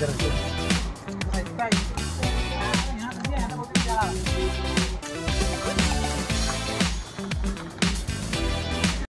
Gracias.